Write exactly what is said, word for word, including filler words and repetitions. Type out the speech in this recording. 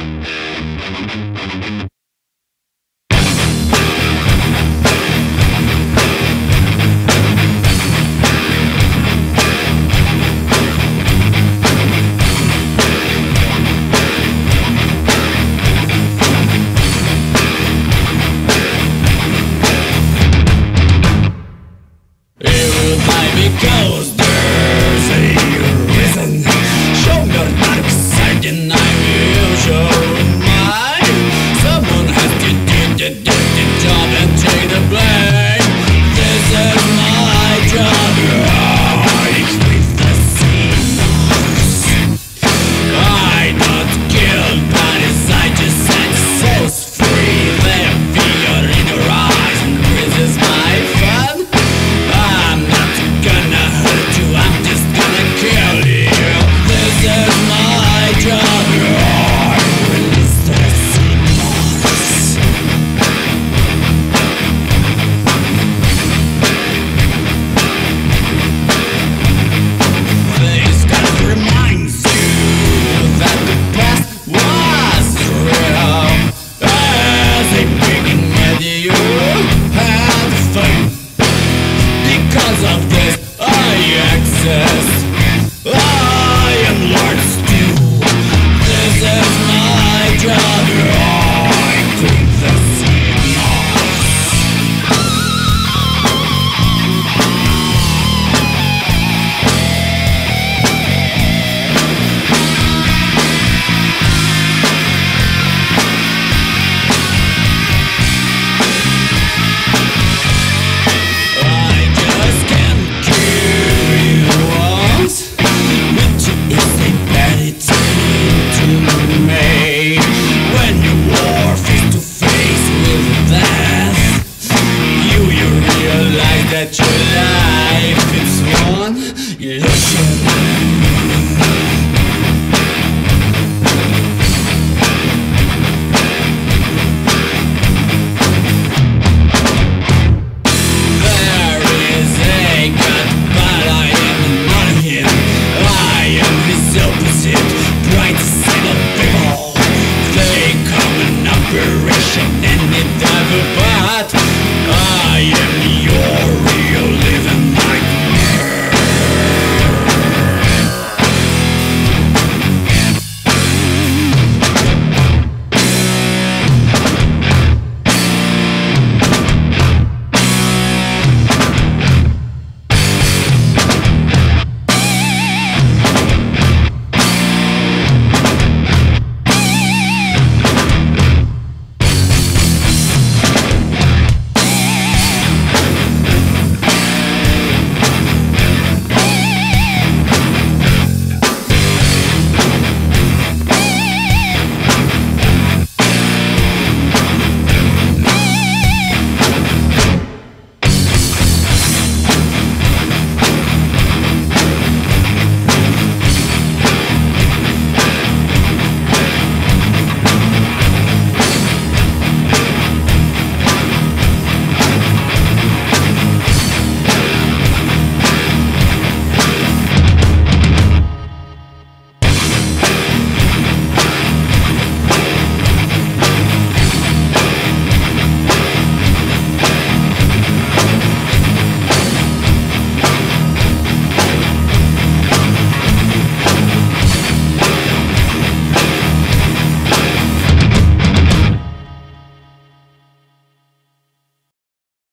Because there's a reason. Show your dark side and I will show mine. Someone has to do the dirty job and take the blame. This is my job. Rise with the sinners. I don't kill bodies, I just set souls free. Their fear in their eyes increases my fun. That your life is one illusion. There is a God, but I am not him. I am his opposite, bright side of people. They come in operation and they die, but I am